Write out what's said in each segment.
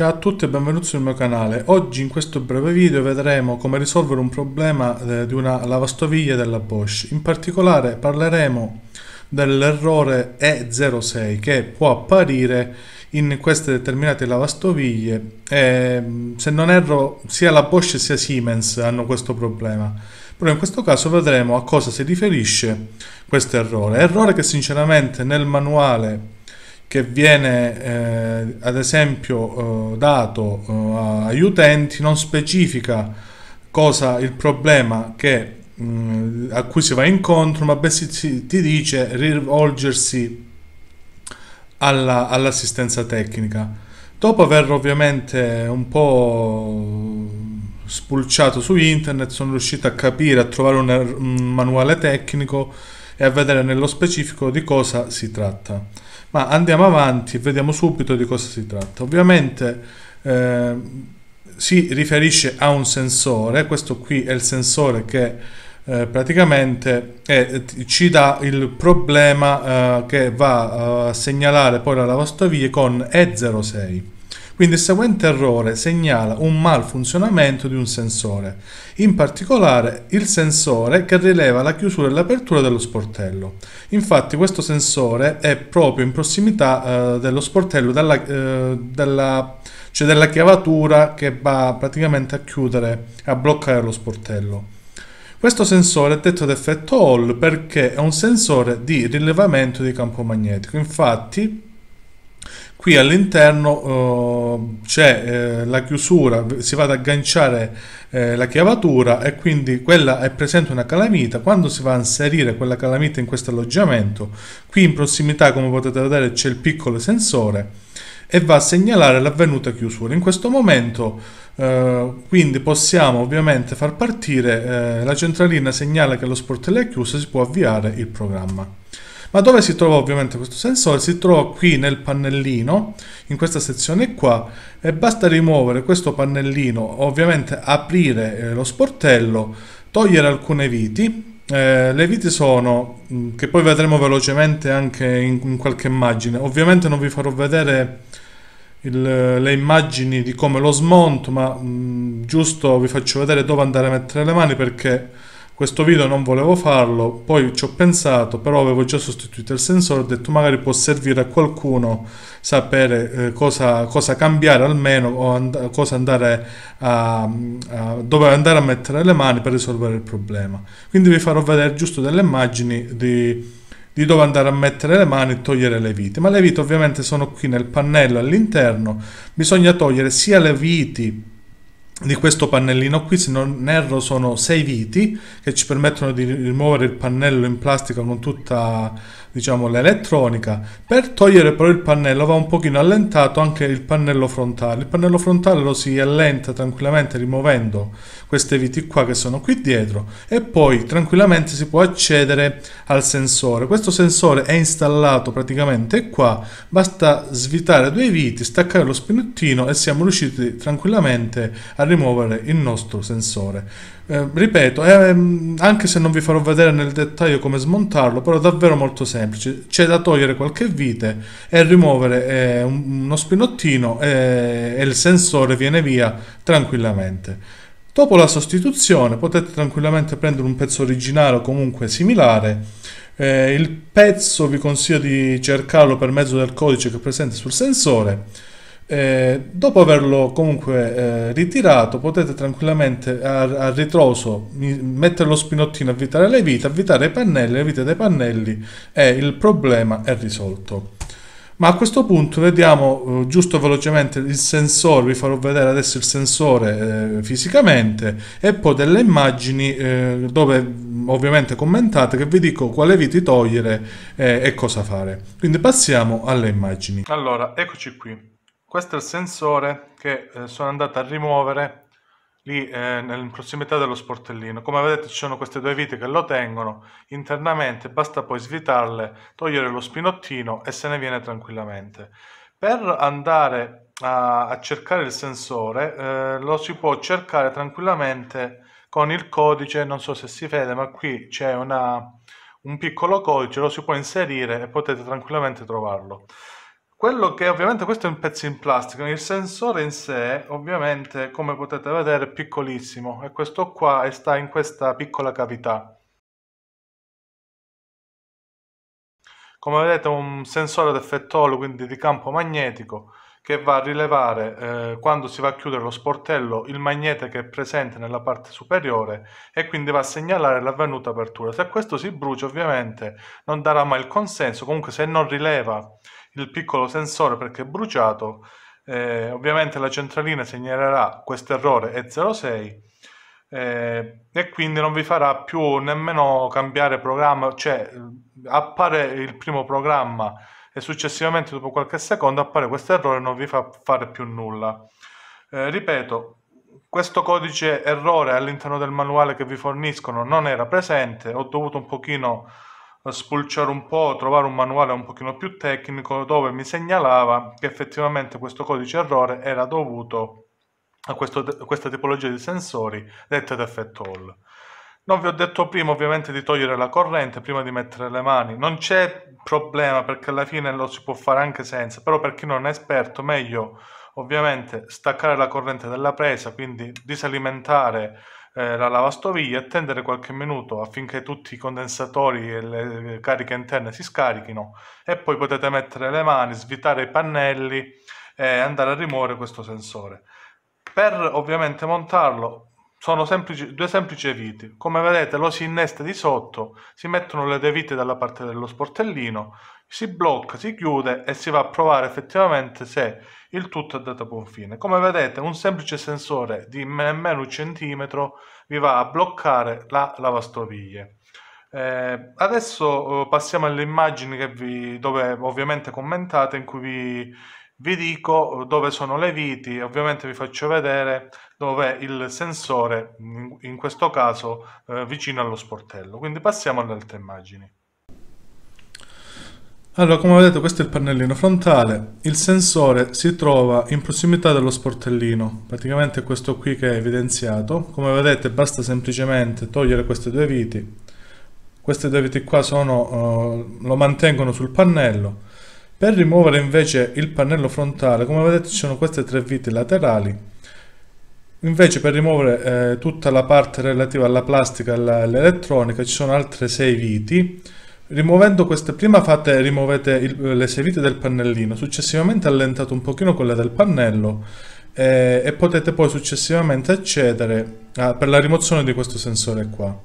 Ciao a tutti e benvenuti sul mio canale. Oggi in questo breve video vedremo come risolvere un problema di una lavastoviglie della Bosch. In particolare parleremo dell'errore E06 che può apparire in queste determinate lavastoviglie. Se non erro sia la Bosch sia Siemens hanno questo problema, però in questo caso vedremo a cosa si riferisce questo errore che sinceramente nel manuale che viene ad esempio dato agli utenti non specifica cosa il problema che, a cui si va incontro, ma bensì ti dice rivolgersi all'assistenza tecnica. Dopo aver ovviamente un po' spulciato su internet sono riuscito a capire, a trovare un manuale tecnico e a vedere nello specifico di cosa si tratta. Ma andiamo avanti e vediamo subito di cosa si tratta. Ovviamente si riferisce a un sensore. Questo qui è il sensore che praticamente ci dà il problema che va a segnalare poi la lavastoviglie con E06. Quindi il seguente errore segnala un malfunzionamento di un sensore, in particolare il sensore che rileva la chiusura e l'apertura dello sportello. Infatti questo sensore è proprio in prossimità dello sportello, della chiavatura che va praticamente a chiudere, a bloccare lo sportello. Questo sensore è detto ad effetto Hall perché è un sensore di rilevamento di campo magnetico. Infatti qui all'interno c'è la chiusura, si va ad agganciare la chiavatura e quindi quella è presente una calamita. Quando si va a inserire quella calamita in questo alloggiamento, qui in prossimità come potete vedere c'è il piccolo sensore e va a segnalare l'avvenuta chiusura. In questo momento quindi possiamo ovviamente far partire, la centralina segnala che lo sportello è chiuso e si può avviare il programma. Ma dove si trova ovviamente questo sensore? Si trova qui nel pannellino, in questa sezione qua, e basta rimuovere questo pannellino, ovviamente aprire lo sportello, togliere alcune viti. Le viti sono, che poi vedremo velocemente anche in qualche immagine, ovviamente non vi farò vedere le immagini di come lo smonto, ma giusto vi faccio vedere dove andare a mettere le mani, perché questo video non volevo farlo, poi ci ho pensato, però avevo già sostituito il sensore, ho detto magari può servire a qualcuno sapere cosa cambiare almeno, o cosa andare dove andare a mettere le mani per risolvere il problema. Quindi vi farò vedere giusto delle immagini di dove andare a mettere le mani e togliere le viti. Ma le viti ovviamente sono qui nel pannello all'interno, bisogna togliere sia le viti di questo pannellino qui, se non erro sono 6 viti che ci permettono di rimuovere il pannello in plastica con tutta, diciamo, l'elettronica. Per togliere però il pannello va un pochino allentato anche il pannello frontale. Il pannello frontale lo si allenta tranquillamente rimuovendo queste viti qua che sono qui dietro e poi tranquillamente si può accedere al sensore. Questo sensore è installato praticamente qua, basta svitare 2 viti, staccare lo spinottino e siamo riusciti tranquillamente a rimuovere il nostro sensore. Ripeto, anche se non vi farò vedere nel dettaglio come smontarlo, però è davvero molto semplice. C'è da togliere qualche vite e rimuovere uno spinottino e il sensore viene via tranquillamente. Dopo la sostituzione potete tranquillamente prendere un pezzo originale o comunque similare. Il pezzo vi consiglio di cercarlo per mezzo del codice che è presente sul sensore. Dopo averlo comunque ritirato potete tranquillamente a ritroso mettere lo spinottino, avvitare le viti, avvitare i pannelli, le vite dei pannelli e il problema è risolto. Ma a questo punto vediamo giusto velocemente il sensore, vi farò vedere adesso il sensore fisicamente e poi delle immagini dove ovviamente commentate, che vi dico quale viti togliere e cosa fare. Quindi passiamo alle immagini. Allora, eccoci qui. Questo è il sensore che sono andato a rimuovere lì in prossimità dello sportellino. Come vedete ci sono queste 2 viti che lo tengono internamente, basta poi svitarle, togliere lo spinottino e se ne viene tranquillamente. Per andare a cercare il sensore lo si può cercare tranquillamente con il codice, non so se si vede, ma qui c'è un piccolo codice, lo si può inserire e potete tranquillamente trovarlo. Quello che ovviamente, questo è un pezzo in plastica, il sensore in sé ovviamente, come potete vedere, è piccolissimo, e questo qua sta in questa piccola cavità. Come vedete è un sensore ad effettolo, quindi di campo magnetico, che va a rilevare quando si va a chiudere lo sportello il magnete che è presente nella parte superiore, e quindi va a segnalare l'avvenuta apertura. Se questo si brucia ovviamente non darà mai il consenso, comunque se non rileva il piccolo sensore perché è bruciato, ovviamente la centralina segnalerà questo errore E06 e quindi non vi farà più nemmeno cambiare programma, cioè appare il primo programma e successivamente dopo qualche secondo appare questo errore e non vi fa fare più nulla. Ripeto, questo codice errore all'interno del manuale che vi forniscono non era presente, ho dovuto un pochino spulciare un po', trovare un manuale un pochino più tecnico dove mi segnalava che effettivamente questo codice errore era dovuto a questa tipologia di sensori detta defect Hall. Non vi ho detto prima ovviamente di togliere la corrente prima di mettere le mani, non c'è problema perché alla fine lo si può fare anche senza, però per chi non è esperto meglio ovviamente staccare la corrente dalla presa, quindi disalimentare la lavastoviglie, attendere qualche minuto affinché tutti i condensatori e le cariche interne si scarichino e poi potete mettere le mani, svitare i pannelli e andare a rimuovere questo sensore. Per ovviamente montarlo sono due semplici viti, come vedete lo si innesta di sotto, si mettono le due viti dalla parte dello sportellino, si blocca, si chiude e si va a provare effettivamente se il tutto è andato a buon fine. Come vedete un semplice sensore di nemmeno un centimetro vi va a bloccare la lavastoviglie. Adesso passiamo alle immagini che dove ovviamente commentate, in cui vi dico dove sono le viti, ovviamente vi faccio vedere dove è il sensore, in questo caso vicino allo sportello. Quindi passiamo alle altre immagini. Allora, come vedete questo è il pannellino frontale, il sensore si trova in prossimità dello sportellino, praticamente questo qui che è evidenziato. Come vedete basta semplicemente togliere queste due viti qua sono, lo mantengono sul pannello. Per rimuovere invece il pannello frontale, come vedete ci sono queste tre viti laterali, invece per rimuovere tutta la parte relativa alla plastica e all'elettronica ci sono altre 6 viti. Rimuovendo queste, prima rimuovete le 6 viti del pannellino, successivamente allentate un pochino quella del pannello e potete poi successivamente accedere per la rimozione di questo sensore qua.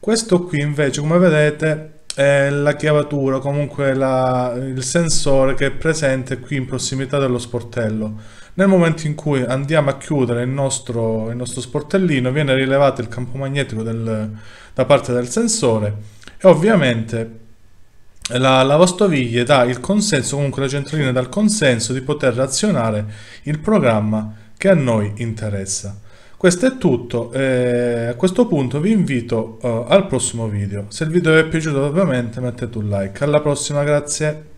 Questo qui invece come vedete è la chiavatura, comunque il sensore che è presente qui in prossimità dello sportello. Nel momento in cui andiamo a chiudere il nostro sportellino viene rilevato il campo magnetico da parte del sensore e ovviamente la lavastoviglie dà il consenso, comunque la centralina dà il consenso di poter azionare il programma che a noi interessa. Questo è tutto, a questo punto vi invito al prossimo video. Se il video vi è piaciuto ovviamente mettete un like. Alla prossima, grazie!